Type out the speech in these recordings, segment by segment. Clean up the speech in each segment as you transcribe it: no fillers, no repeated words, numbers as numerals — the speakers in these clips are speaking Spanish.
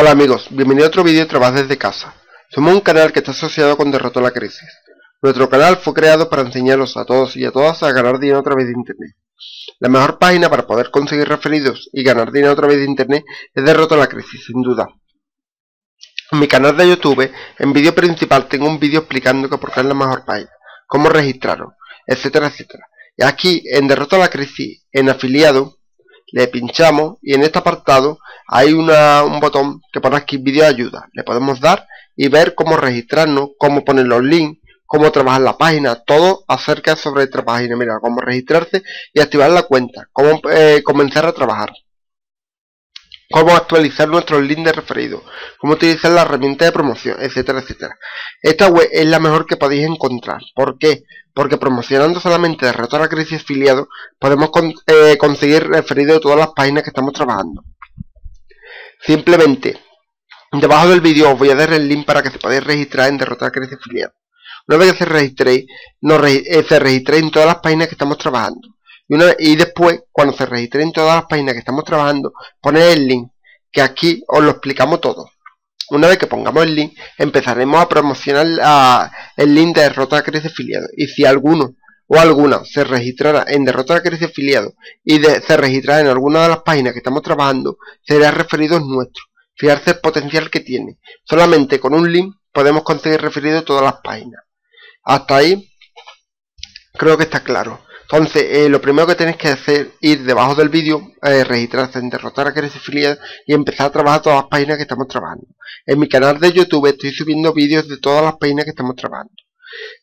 Hola amigos, bienvenido a otro vídeo de Trabaja Desde Casa. Somos un canal que está asociado con Derrota la Crisis. Nuestro canal fue creado para enseñaros a todos y a todas a ganar dinero a través de internet. La mejor página para poder conseguir referidos y ganar dinero a través de internet es Derrota la Crisis, sin duda. En mi canal de YouTube, en vídeo principal, tengo un vídeo explicando que por qué es la mejor página, cómo registraros, etcétera, etcétera. Y aquí en Derrota la Crisis, en afiliado, le pinchamos y en este apartado hay un botón que pone aquí vídeo ayuda. Le podemos dar y ver cómo registrarnos, cómo poner los links, cómo trabajar la página, todo acerca sobre esta página. Mira, cómo registrarse y activar la cuenta, cómo comenzar a trabajar, cómo actualizar nuestros links de referido, cómo utilizar la herramienta de promoción, etcétera, etcétera. Esta web es la mejor que podéis encontrar. ¿Por qué? Porque promocionando solamente Derrota la Crisis afiliado, podemos conseguir referido de todas las páginas que estamos trabajando. Simplemente, debajo del vídeo os voy a dar el link para que se podáis registrar en Derrota la Crisis afiliado. Una vez que se registréis en todas las páginas que estamos trabajando. Y después, cuando se registren en todas las páginas que estamos trabajando, poned el link, que aquí os lo explicamos todo. Una vez que pongamos el link, empezaremos a promocionar el link de Derrota la Crisis afiliado. Y si alguno o alguna se registrará en Derrota la Crisis afiliado y se registrará en alguna de las páginas que estamos trabajando, será referido nuestro. Fijarse el potencial que tiene. Solamente con un link podemos conseguir referido todas las páginas. Hasta ahí creo que está claro. Entonces, lo primero que tenéis que hacer es ir debajo del vídeo, registrarse en Derrota la Crisis afiliado y empezar a trabajar todas las páginas que estamos trabajando. En mi canal de YouTube estoy subiendo vídeos de todas las páginas que estamos trabajando.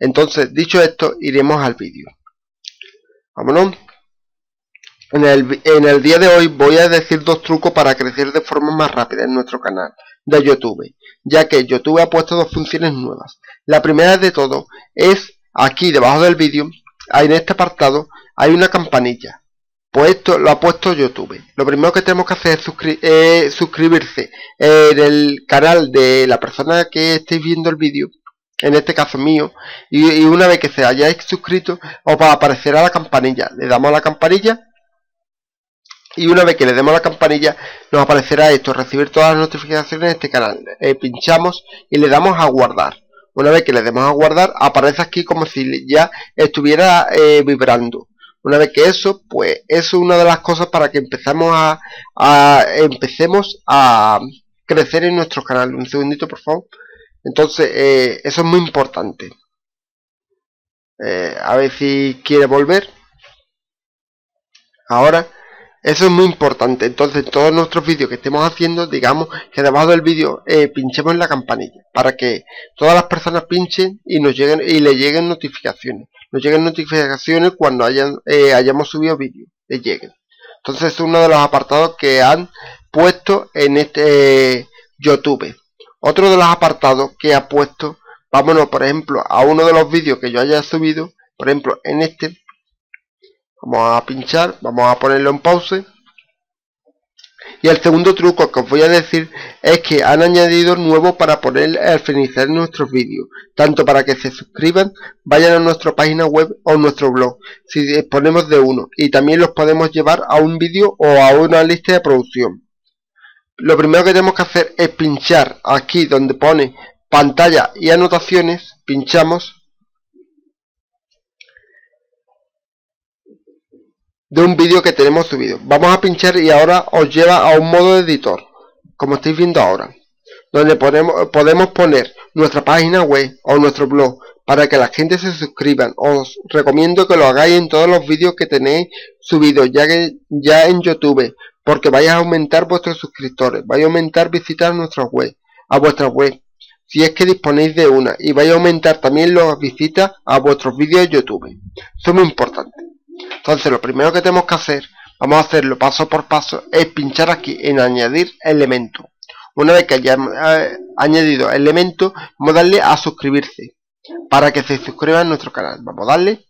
Entonces, dicho esto, iremos al vídeo. Vámonos. En el día de hoy voy a decir dos trucos para crecer de forma más rápida en nuestro canal de YouTube, ya que YouTube ha puesto dos funciones nuevas. La primera de todo es aquí debajo del vídeo. En este apartado hay una campanilla, pues esto lo ha puesto YouTube. Lo primero que tenemos que hacer es suscribirse en el canal de la persona que estéis viendo el vídeo, en este caso mío, y una vez que se hayáis suscrito os va a aparecer a la campanilla. Le damos a la campanilla y una vez que le demos a la campanilla nos aparecerá esto, recibir todas las notificaciones de este canal. Pinchamos y le damos a guardar. Una vez que le demos a guardar, aparece aquí como si ya estuviera vibrando. Una vez que eso, pues eso es una de las cosas para que empecemos a crecer en nuestro canal. Un segundito, por favor. Entonces, eso es muy importante. A ver si quiere volver. Ahora, eso es muy importante. Entonces, en todos nuestros vídeos que estemos haciendo, digamos que debajo del vídeo pinchemos en la campanilla para que todas las personas pinchen y le lleguen notificaciones. Nos lleguen notificaciones cuando hayamos subido vídeos, le lleguen. Entonces, es uno de los apartados que han puesto en este YouTube. Otro de los apartados que ha puesto, vámonos por ejemplo a uno de los vídeos que yo haya subido, por ejemplo en este. Vamos a pinchar, vamos a ponerlo en pause. Y el segundo truco que os voy a decir es que han añadido nuevo para poner al finalizar nuestros vídeos. Tanto para que se suscriban, vayan a nuestra página web o nuestro blog, si disponemos de uno. Y también los podemos llevar a un vídeo o a una lista de producción. Lo primero que tenemos que hacer es pinchar aquí donde pone pantalla y anotaciones. Pinchamos. De un vídeo que tenemos subido, vamos a pinchar y ahora os lleva a un modo editor, como estáis viendo ahora, donde podemos poner nuestra página web o nuestro blog para que la gente se suscriban. Os recomiendo que lo hagáis en todos los vídeos que tenéis subidos ya en YouTube, porque vais a aumentar vuestros suscriptores, vais a aumentar visitas a vuestra web, si es que disponéis de una, y vais a aumentar también las visitas a vuestros vídeos de YouTube. Eso es muy importante. Entonces, lo primero que tenemos que hacer, vamos a hacerlo paso por paso, es pinchar aquí en añadir elemento. Una vez que hayamos añadido elemento, vamos a darle a suscribirse, para que se suscriba a nuestro canal. Vamos a darle,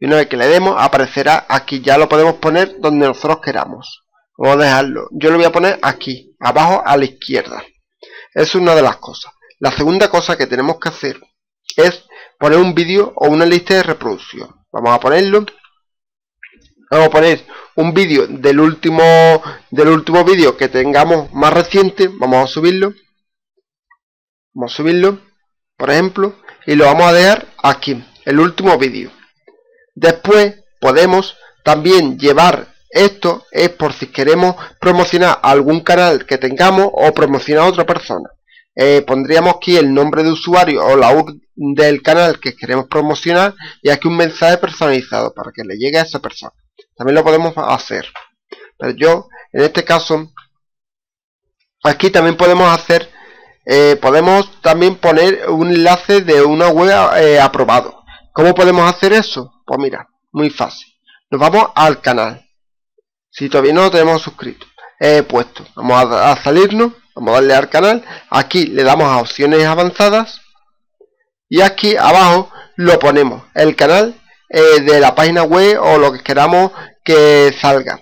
y una vez que le demos, aparecerá aquí. Ya lo podemos poner donde nosotros queramos. Vamos a dejarlo, yo lo voy a poner aquí, abajo a la izquierda. Es una de las cosas. La segunda cosa que tenemos que hacer es poner un vídeo o una lista de reproducción. Vamos a ponerlo. Vamos a poner un vídeo del último vídeo que tengamos más reciente. Vamos a subirlo. Vamos a subirlo, por ejemplo, y lo vamos a dejar aquí, el último vídeo. Después podemos también llevar esto, es por si queremos promocionar algún canal que tengamos o promocionar a otra persona. Pondríamos aquí el nombre de usuario o la URL del canal que queremos promocionar y aquí un mensaje personalizado para que le llegue a esa persona. También lo podemos hacer, pero yo en este caso aquí también podemos hacer podemos también poner un enlace de una web aprobado. ¿Cómo podemos hacer eso? Pues mira, muy fácil, nos vamos al canal si todavía no lo tenemos suscrito, puesto. Vamos a salirnos, vamos a darle al canal, aquí le damos a opciones avanzadas y aquí abajo lo ponemos el canal de la página web o lo que queramos que salga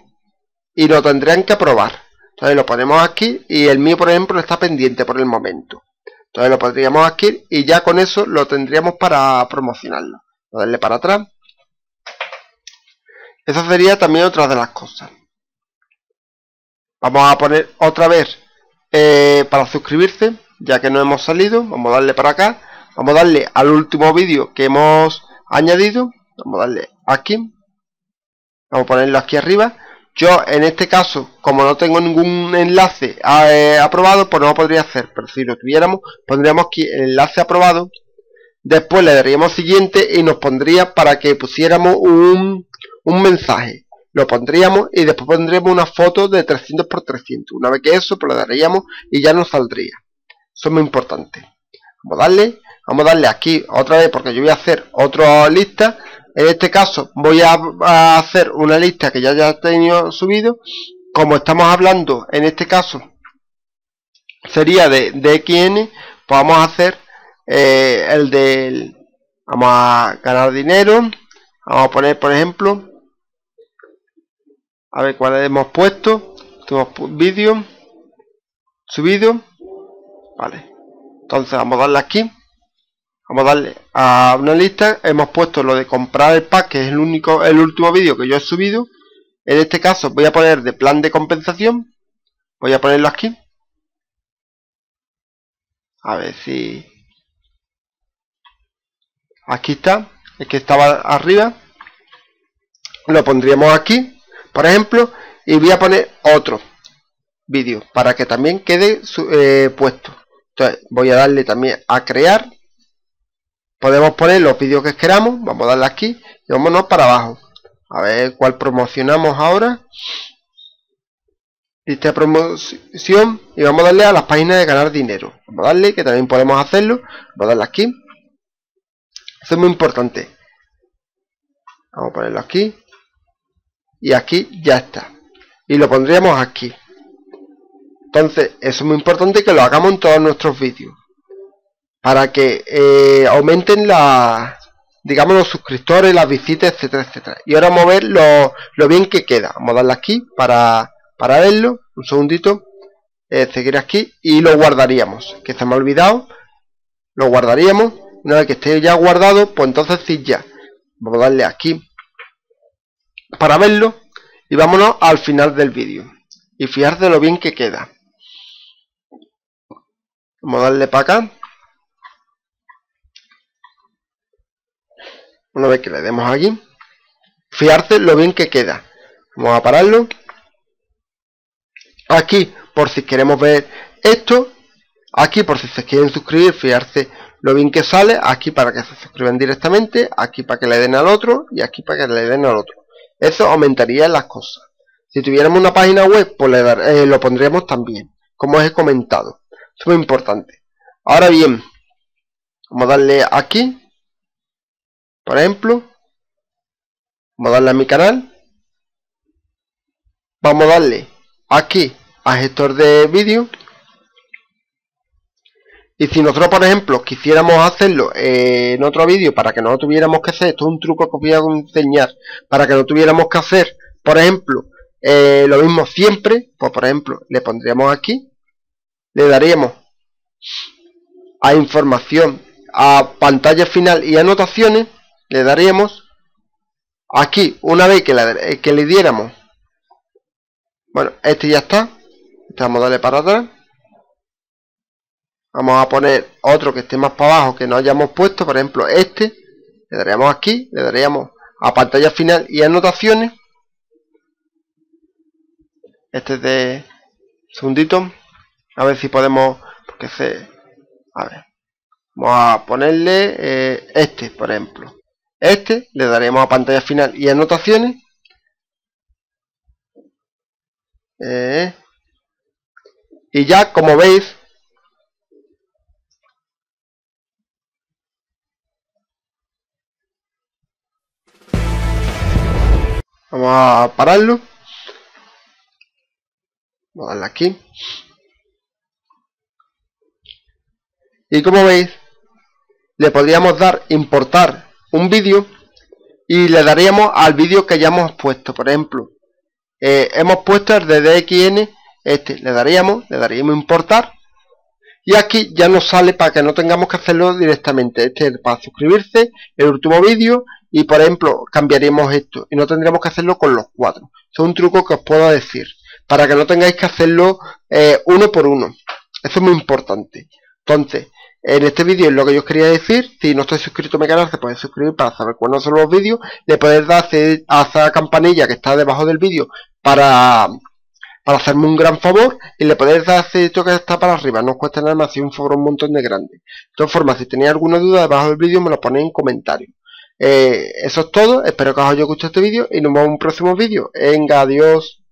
y lo tendrán que aprobar. Entonces lo ponemos aquí y el mío por ejemplo está pendiente por el momento, entonces lo pondríamos aquí y ya con eso lo tendríamos para promocionarlo. Voy a darle para atrás. Esa sería también otra de las cosas. Vamos a poner otra vez para suscribirse, ya que no hemos salido. Vamos a darle para acá, vamos a darle al último vídeo que hemos añadido, vamos a darle aquí, vamos a ponerlo aquí arriba. Yo en este caso, como no tengo ningún enlace aprobado, pues no lo podría hacer, pero si lo tuviéramos pondríamos aquí el enlace aprobado, después le daríamos siguiente y nos pondría para que pusiéramos un mensaje, lo pondríamos y después pondríamos una foto de 300×300, una vez que eso pues le daríamos y ya nos saldría. Eso es muy importante. Vamos a darle aquí otra vez porque yo voy a hacer otra lista. En este caso voy a hacer una lista que ya he tenido subido. Como estamos hablando en este caso sería de XN, pues vamos a hacer vamos a ganar dinero. Vamos a poner por ejemplo, a ver cuál hemos puesto, vídeo subido, vale. Entonces vamos a darle aquí, vamos a darle a una lista. Hemos puesto lo de comprar el pack, que es el último vídeo que yo he subido. En este caso voy a poner de plan de compensación, voy a ponerlo aquí, a ver si aquí está, es que estaba arriba, lo pondríamos aquí por ejemplo y voy a poner otro vídeo para que también quede puesto. Entonces voy a darle también a crear. Podemos poner los vídeos que queramos, vamos a darle aquí y vámonos para abajo. A ver cuál promocionamos ahora. Lista de promoción y vamos a darle a las páginas de ganar dinero. Vamos a darle, que también podemos hacerlo. Vamos a darle aquí. Eso es muy importante. Vamos a ponerlo aquí. Y aquí ya está. Y lo pondríamos aquí. Entonces, eso es muy importante que lo hagamos en todos nuestros vídeos, para que aumenten digamos los suscriptores, las visitas, etcétera, etcétera. Y ahora vamos a ver lo bien que queda. Vamos a darle aquí para verlo. Un segundito. Seguir aquí y lo guardaríamos. Que se me ha olvidado. Lo guardaríamos. Una vez que esté ya guardado, pues entonces sí ya. Vamos a darle aquí para verlo. Y vámonos al final del vídeo. Y fijarse lo bien que queda. Vamos a darle para acá. Una vez que le demos aquí, fijarse lo bien que queda. Vamos a pararlo. Aquí, por si queremos ver esto. Aquí, por si se quieren suscribir, fijarse lo bien que sale. Aquí para que se suscriban directamente. Aquí para que le den al otro. Y aquí para que le den al otro. Eso aumentaría las cosas. Si tuviéramos una página web, pues lo pondríamos también, como os he comentado. Eso es muy importante. Ahora bien, vamos a darle aquí. Por ejemplo, vamos a darle a mi canal, vamos a darle aquí a gestor de vídeo y si nosotros por ejemplo quisiéramos hacerlo en otro vídeo para que no tuviéramos que hacer, esto es un truco que os voy a enseñar, para que no tuviéramos que hacer por ejemplo lo mismo siempre, pues por ejemplo le pondríamos aquí, le daríamos a información, a pantalla final y anotaciones, le daríamos Aquí, una vez que le diéramos, bueno, este ya está, vamos a darle para atrás, vamos a poner otro que esté más para abajo que no hayamos puesto, por ejemplo este, le daríamos aquí, le daríamos a pantalla final y anotaciones, este es de segundito, a ver si podemos, porque se, a ver, vamos a ponerle este, por ejemplo. Este le daremos a pantalla final y anotaciones. Y ya, como veis, vamos a pararlo. Vamos a darle aquí. Y como veis, le podríamos dar importar un vídeo y le daríamos al vídeo que hayamos puesto. Por ejemplo, hemos puesto el de DXN, este le daríamos importar, y aquí ya nos sale para que no tengamos que hacerlo directamente. Este es para suscribirse, el último vídeo, y por ejemplo cambiaríamos esto y no tendríamos que hacerlo con los cuatro. Eso es un truco que os puedo decir para que no tengáis que hacerlo uno por uno. Eso es muy importante. Entonces, en este vídeo es lo que yo os quería decir. Si no estáis suscrito a mi canal, se podéis suscribir para saber cuándo son los vídeos. Le podéis dar a esa campanilla que está debajo del vídeo para hacerme un gran favor. Y le podéis dar a esto que está para arriba. No os cuesta nada más, si un favor un montón de grande. De todas formas, si tenéis alguna duda debajo del vídeo, me lo ponéis en comentarios. Eso es todo. Espero que os haya gustado este vídeo y nos vemos en un próximo vídeo. Venga, adiós.